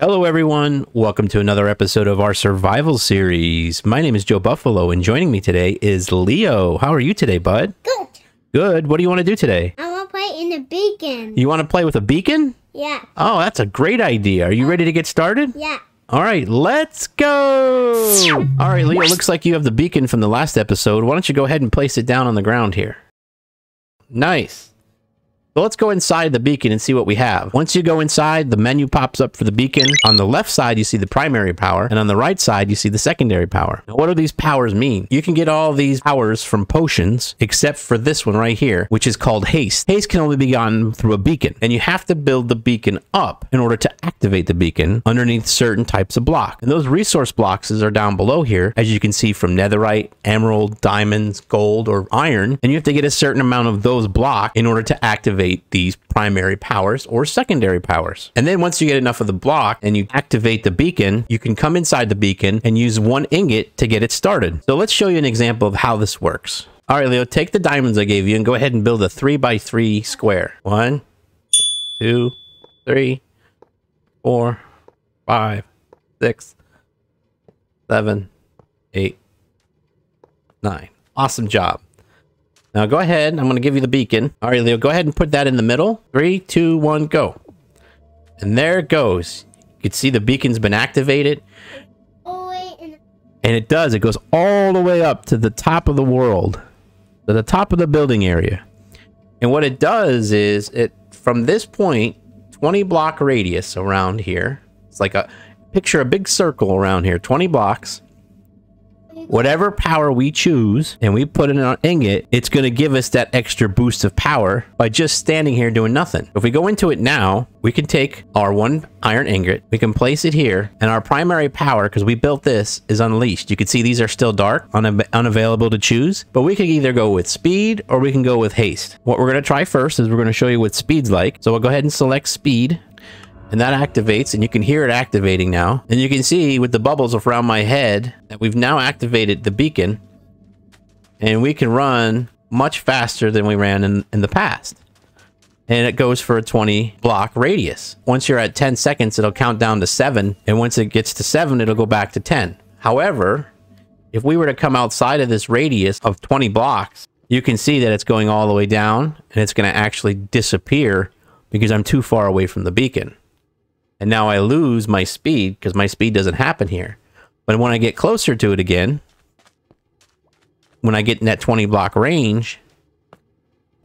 Hello everyone, welcome to another episode of our survival series. My name is Joe Buffalo and joining me today is Leo. How are you today, bud? Good. Good. What do you want to do today? I want to play in a beacon. You want to play with a beacon? Yeah. Oh, that's a great idea. Are you ready to get started? Yeah. All right, let's go. All right, Leo, looks like you have the beacon from the last episode. Why don't you go ahead and place it down on the ground here? Nice. So let's go inside the beacon and see what we have. Once you go inside, the menu pops up for the beacon. On the left side, you see the primary power, and on the right side, you see the secondary power. Now, what do these powers mean? You can get all these powers from potions, except for this one right here, which is called Haste. Haste can only be gotten through a beacon, and you have to build the beacon up in order to activate the beacon underneath certain types of blocks. And those resource blocks are down below here, as you can see, from netherite, emerald, diamonds, gold, or iron, and you have to get a certain amount of those blocks in order to activate these primary powers or secondary powers. And then once you get enough of the block and you activate the beacon, you can come inside the beacon and use one ingot to get it started. So let's show you an example of how this works. All right, Leo, take the diamonds I gave you and go ahead and build a 3 by 3 square. 1, 2, 3, 4, 5, 6, 7, 8, 9. Awesome job. Now go ahead, I'm going to give you the beacon. All right, Leo, go ahead and put that in the middle. 3, 2, 1, go. And there it goes. You can see the beacon's been activated. And it does. It goes all the way up to the top of the world, to the top of the building area. And what it does is, it from this point, 20 block radius around here. It's like a picture, a big circle around here, 20 blocks. Whatever power we choose and we put in our ingot, it's going to give us that extra boost of power by just standing here doing nothing. If we go into it now, we can take our 1 iron ingot, we can place it here, and our primary power, because we built this, is unleashed. You can see these are still dark, unavailable to choose, but we can either go with speed or we can go with haste. What we're going to try first is we're going to show you what speed's like. So we'll go ahead and select speed. And that activates, and you can hear it activating now. And you can see with the bubbles around my head that we've now activated the beacon. And we can run much faster than we ran in the past. And it goes for a 20 block radius. Once you're at 10 seconds, it'll count down to 7. And once it gets to 7, it'll go back to 10. However, if we were to come outside of this radius of 20 blocks, you can see that it's going all the way down. And it's going to actually disappear because I'm too far away from the beacon. And now I lose my speed because my speed doesn't happen here. But when I get closer to it again, when I get in that 20 block range,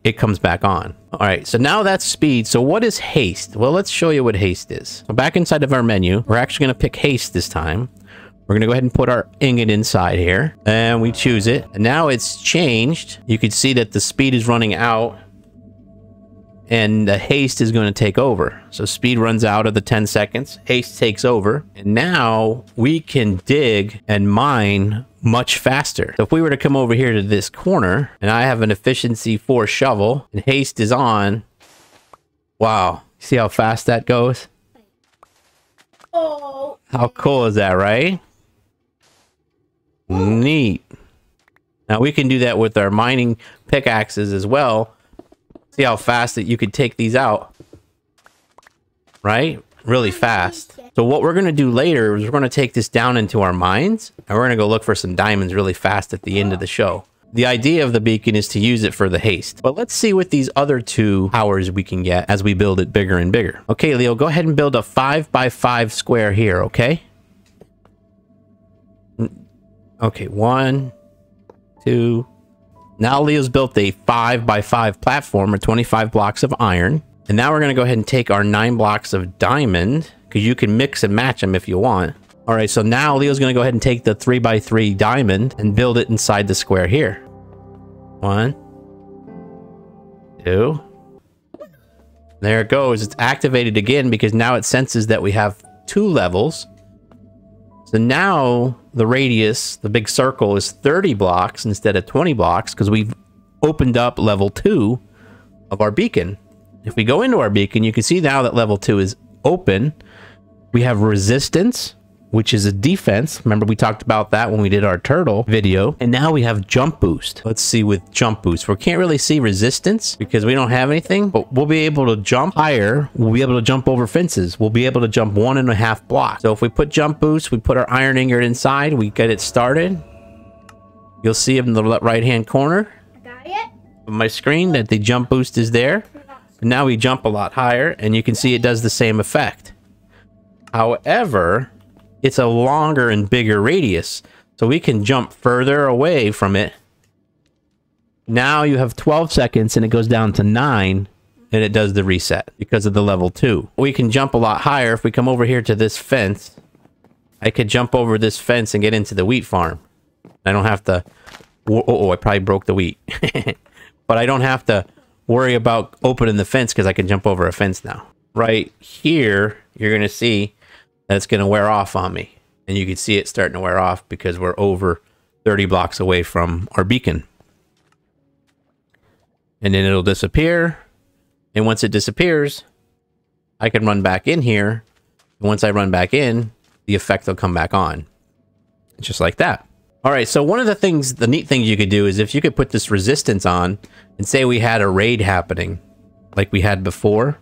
it comes back on. All right, so now that's speed. So what is haste? Well, let's show you what haste is. So back inside of our menu, we're actually going to pick haste this time. We're going to go ahead and put our ingot inside here. And we choose it. And now it's changed. You can see that the speed is running out. And the haste is going to take over. So speed runs out of the 10 seconds. Haste takes over. And now we can dig and mine much faster. So if we were to come over here to this corner, and I have an efficiency 4 shovel, and haste is on. Wow. See how fast that goes? Oh. How cool is that, right? Neat. Now we can do that with our mining pickaxes as well. See how fast that you could take these out, right? Really fast. So what we're going to do later is we're going to take this down into our mines, and we're going to go look for some diamonds really fast at the end of the show. The idea of the beacon is to use it for the haste. But let's see what these other 2 powers we can get as we build it bigger and bigger. Okay, Leo, go ahead and build a 5 by 5 square here, okay? Okay, 1, 2... Now Leo's built a 5 by 5 platform or 25 blocks of iron. And now we're going to go ahead and take our 9 blocks of diamond, because you can mix and match them if you want. All right, so now Leo's going to go ahead and take the 3 by 3 diamond and build it inside the square here. 1, 2. There it goes. It's activated again because now it senses that we have 2 levels. So now the radius, the big circle, is 30 blocks instead of 20 blocks because we've opened up level 2 of our beacon. If we go into our beacon, you can see now that level 2 is open. We have resistance, which is a defense. Remember, we talked about that when we did our turtle video. And now we have jump boost. Let's see with jump boost. We can't really see resistance because we don't have anything, but we'll be able to jump higher. We'll be able to jump over fences. We'll be able to jump 1.5 blocks. So if we put jump boost, we put our iron ingot inside, we get it started. You'll see in the right hand corner of my screen that the jump boost is there. But now we jump a lot higher, and you can see it does the same effect. However, it's a longer and bigger radius, so we can jump further away from it. Now you have 12 seconds, and it goes down to 9, and it does the reset because of the level 2. We can jump a lot higher. If we come over here to this fence, I could jump over this fence and get into the wheat farm. I don't have to... Oh, I probably broke the wheat. But I don't have to worry about opening the fence because I can jump over a fence now. Right here, you're going to see... that's going to wear off on me. And you can see it starting to wear off because we're over 30 blocks away from our beacon. And then it'll disappear. And once it disappears, I can run back in here. And once I run back in, the effect will come back on. Just like that. All right, so one of the things, the neat thing you could do is if you could put this resistance on and say we had a raid happening like we had before,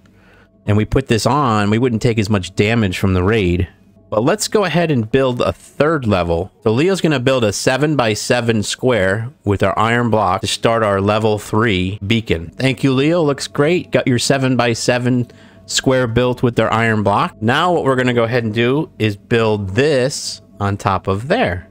and we put this on, we wouldn't take as much damage from the raid. But let's go ahead and build a third level. So Leo's gonna build a 7x7 square with our iron block to start our level 3 beacon. Thank you, Leo, looks great. Got your 7x7 square built with their iron block. Now what we're gonna go ahead and do is build this on top of there.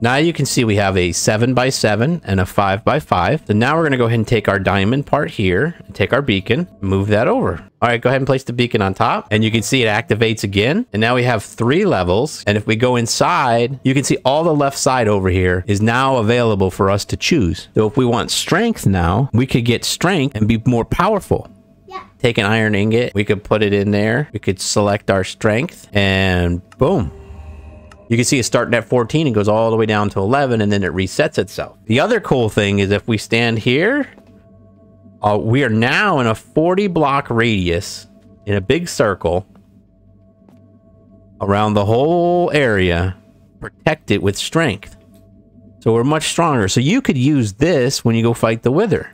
Now you can see we have a 7x7 and a 5x5. So now we're going to go ahead and take our diamond part here, and take our beacon, move that over. All right, go ahead and place the beacon on top. And you can see it activates again. And now we have 3 levels. And if we go inside, you can see all the left side over here is now available for us to choose. So if we want strength now, we could get strength and be more powerful. Yeah. Take an iron ingot. We could put it in there. We could select our strength and boom. You can see it's starting at 14 and goes all the way down to 11, and then it resets itself. The other cool thing is if we stand here, we are now in a 40 block radius in a big circle around the whole area, protected with strength. So we're much stronger. So you could use this when you go fight the Wither.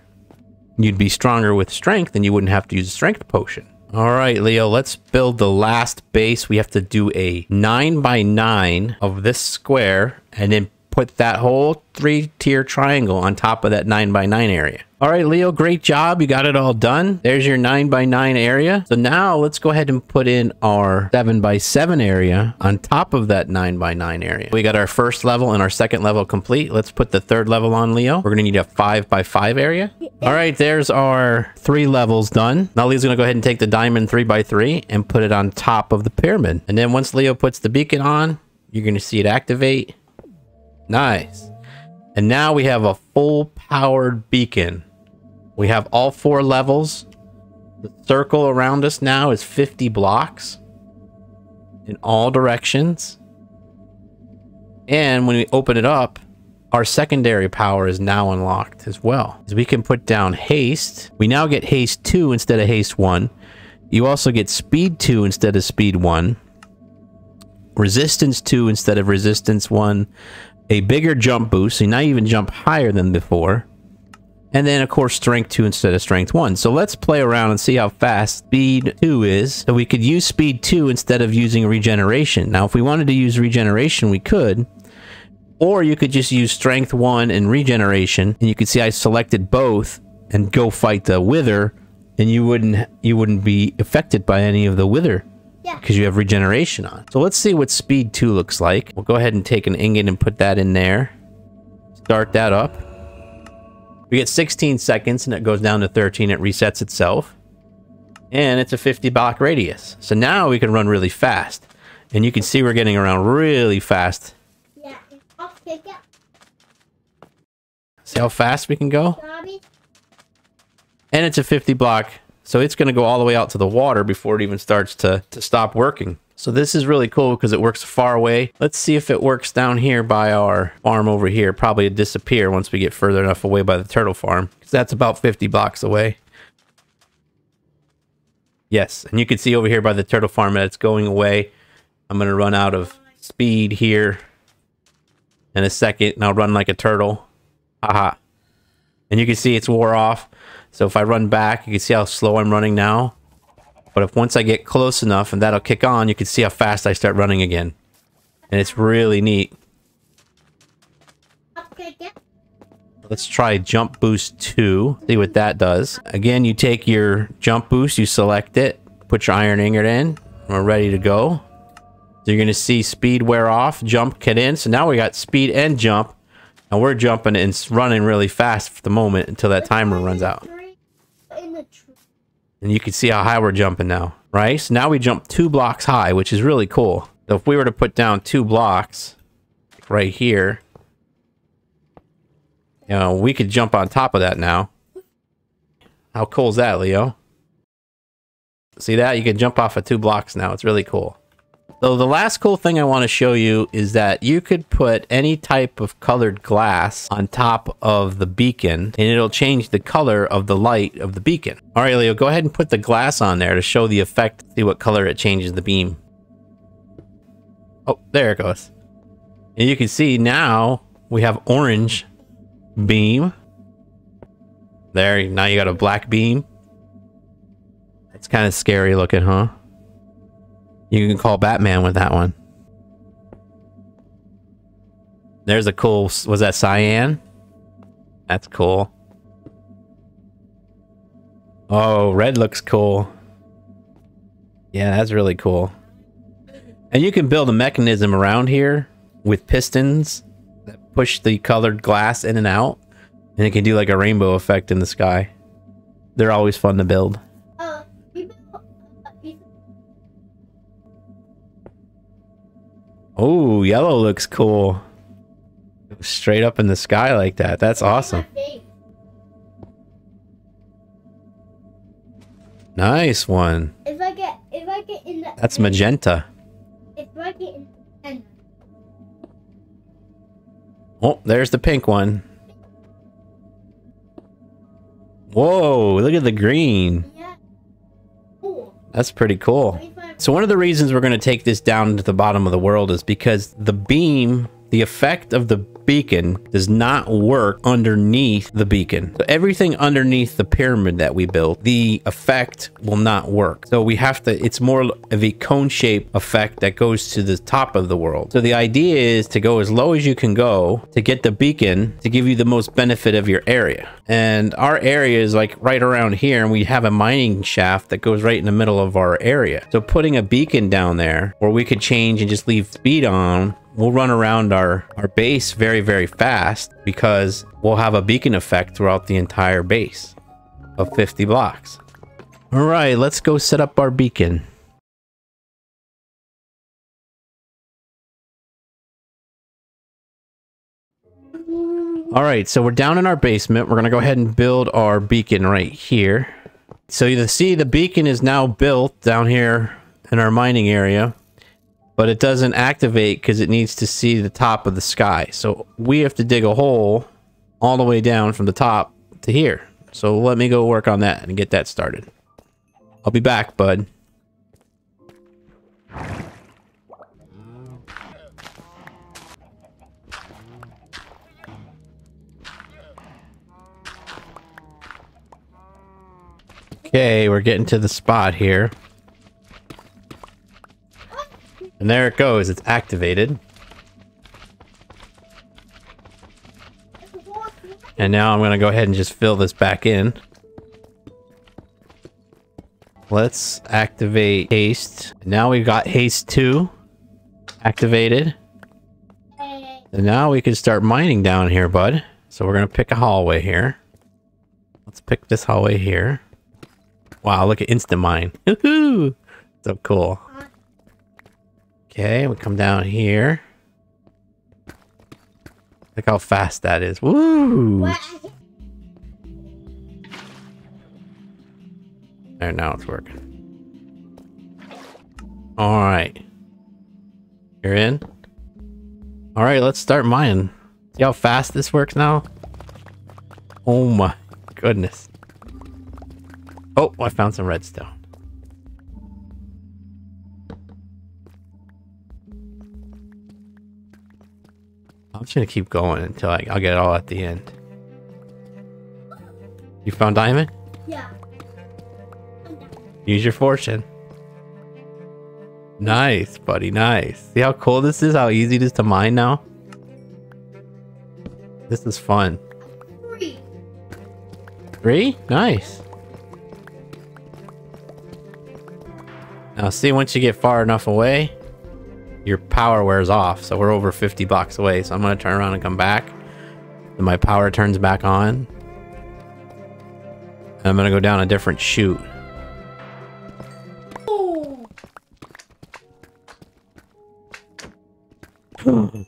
You'd be stronger with strength and you wouldn't have to use a strength potion. All right, Leo, let's build the last base. We have to do a 9x9 of this square and then put that whole 3-tier triangle on top of that 9x9 area. All right, Leo, great job. You got it all done. There's your 9x9 area. So now let's go ahead and put in our 7x7 area on top of that 9x9 area. We got our first level and our second level complete. Let's put the third level on, Leo. We're going to need a 5x5 area. All right, there's our 3 levels done. Now Leo's going to go ahead and take the diamond 3x3 and put it on top of the pyramid. And then once Leo puts the beacon on, you're going to see it activate. Nice. And now we have a full powered beacon. We have all 4 levels. The circle around us now is 50 blocks in all directions. And when we open it up, our secondary power is now unlocked as well. So we can put down haste. We now get haste 2 instead of haste 1. You also get speed 2 instead of speed 1. Resistance 2 instead of resistance 1. A bigger jump boost, so now you even jump higher than before. And then, of course, strength 2 instead of strength 1. So let's play around and see how fast speed 2 is. So we could use speed 2 instead of using regeneration. Now, if we wanted to use regeneration, we could. Or you could just use strength 1 and regeneration. And you can see I selected both and go fight the Wither. And you wouldn't be affected by any of the Wither. Yeah. Because you have regeneration on. So let's see what speed 2 looks like. We'll go ahead and take an ingot and put that in there. Start that up. We get 16 seconds and it goes down to 13. It resets itself. And it's a 50 block radius. So now we can run really fast. And you can see we're getting around really fast. Yeah. See how fast we can go? And it's a 50 block. So it's going to go all the way out to the water before it even starts to stop working. So this is really cool because it works far away. Let's see if it works down here by our farm over here. Probably it'll disappear once we get further enough away by the turtle farm, because that's about 50 blocks away. Yes, and you can see over here by the turtle farm that it's going away. I'm going to run out of speed here in a second, and I'll run like a turtle. Haha. And you can see it's wore off. So if I run back, you can see how slow I'm running now. But if once I get close enough and that'll kick on, you can see how fast I start running again. And it's really neat. Let's try Jump Boost 2. See what that does. Again, you take your Jump Boost, you select it, put your Iron Ingot in. We're ready to go. So you're going to see speed wear off, jump get in. So now we got speed and jump. And we're jumping and running really fast for the moment until that timer runs out. And you can see how high we're jumping now, right? So now we jump 2 blocks high, which is really cool. So if we were to put down 2 blocks right here, you know, we could jump on top of that now. How cool is that, Leo? See that? You can jump off of 2 blocks now. It's really cool. So the last cool thing I want to show you is that you could put any type of colored glass on top of the beacon, and it'll change the color of the light of the beacon. All right, Leo, go ahead and put the glass on there to show the effect, see what color it changes the beam. Oh, there it goes. And you can see now we have orange beam there. Now you got a black beam. It's kind of scary looking, huh? You can call Batman with that one. There's a cool, was that cyan? That's cool. Oh, red looks cool. Yeah, that's really cool. And you can build a mechanism around here with pistons that push the colored glass in and out, and it can do like a rainbow effect in the sky. They're always fun to build. Oh, yellow looks cool. Straight up in the sky like that. That's awesome. Nice one. If I get in the, that's magenta. Oh, there's the pink one. Whoa, look at the green. Yeah. Cool. That's pretty cool. So one of the reasons we're going to take this down to the bottom of the world is because the beam, the effect of the beacon does not work underneath the beacon. So everything underneath the pyramid that we built, the effect will not work. So we have to, it's more of a cone-shaped effect that goes to the top of the world. So the idea is to go as low as you can go to get the beacon to give you the most benefit of your area. And our area is like right around here, and we have a mining shaft that goes right in the middle of our area. So putting a beacon down there where we could change and just leave speed on, we'll run around our base very, very fast because we'll have a beacon effect throughout the entire base of 50 blocks. All right, let's go set up our beacon. All right, so we're down in our basement. We're going to go ahead and build our beacon right here. So you can see the beacon is now built down here in our mining area. But it doesn't activate because it needs to see the top of the sky. So we have to dig a hole all the way down from the top to here. So let me go work on that and get that started. I'll be back, bud. Okay, we're getting to the spot here. And there it goes, it's activated. And now I'm gonna go ahead and just fill this back in. Let's activate haste. Now we've got haste 2 activated. And now we can start mining down here, bud. So we're gonna pick a hallway here. Let's pick this hallway here. Wow, look at instant mine. Woohoo! So cool. Okay, we come down here. Look how fast that is. Woo! What? There, now it's working. Alright. You're in? Alright, let's start mining. See how fast this works now? Oh my goodness. Oh, I found some redstone. I'm just gonna keep going until I'll get it all at the end. You found diamond? Yeah. Use your fortune. Nice, buddy. Nice. See how cool this is? How easy it is to mine now? This is fun. 3. 3? Nice. Now see, once you get far enough away, your power wears off. So we're over 50 blocks away. So I'm going to turn around and come back. And my power turns back on. And I'm going to go down a different chute.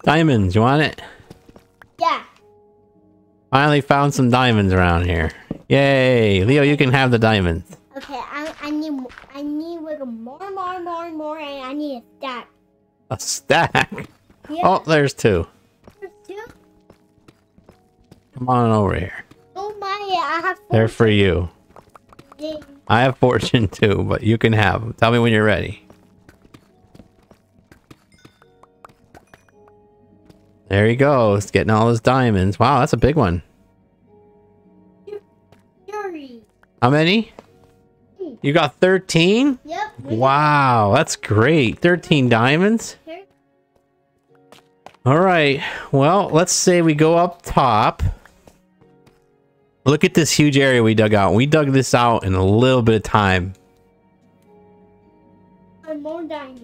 Diamonds, you want it? Yeah. Finally found some diamonds around here. Yay, Leo, you can have the diamonds. Okay, I need more, and I need a stack. A stack? Yeah. Oh, there's 2. There's 2? Come on over here. Oh my, I have 4. They're for you. Yeah. I have fortune too, but you can have them. Tell me when you're ready. There he goes, getting all his diamonds. Wow, that's a big one. 30. How many? 3. You got 13? Yep. Wow, that's great. 13 diamonds. Okay. All right. Well, let's say we go up top. Look at this huge area we dug out. We dug this out in a little bit of time. More diamonds.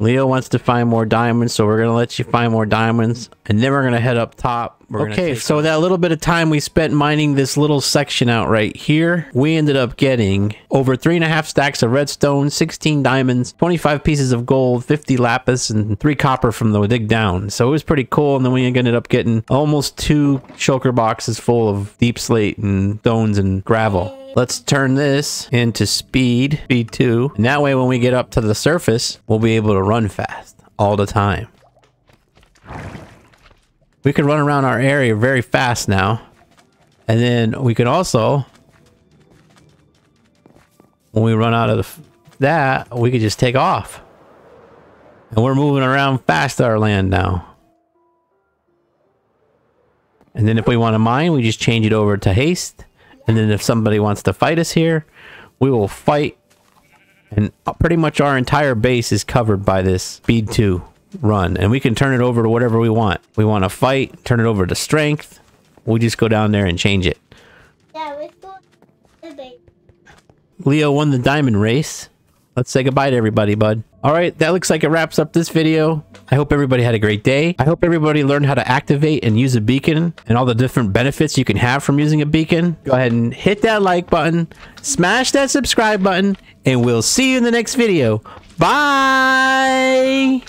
Leo wants to find more diamonds, so we're going to let you find more diamonds. And then we're going to head up top. Okay, so that little bit of time we spent mining this little section out right here, we ended up getting over 3.5 stacks of redstone, 16 diamonds, 25 pieces of gold, 50 lapis, and 3 copper from the dig down. So it was pretty cool. And then we ended up getting almost 2 shulker boxes full of deep slate and stones and gravel. Let's turn this into speed 2. And that way, when we get up to the surface, we'll be able to run fast all the time. We can run around our area very fast now. And then we can also, when we run out of that, we could just take off. And we're moving around fast our land now. And then if we want to mine, we just change it over to haste. And then if somebody wants to fight us here, we will fight. And pretty much our entire base is covered by this speed 2 run. And we can turn it over to whatever we want. We want to fight, turn it over to strength. We'll just go down there and change it. Yeah, let's go to the base. Leo won the diamond race. Let's say goodbye to everybody, bud. All right, that looks like it wraps up this video. I hope everybody had a great day. I hope everybody learned how to activate and use a beacon and all the different benefits you can have from using a beacon. Go ahead and hit that like button, smash that subscribe button, and we'll see you in the next video. Bye!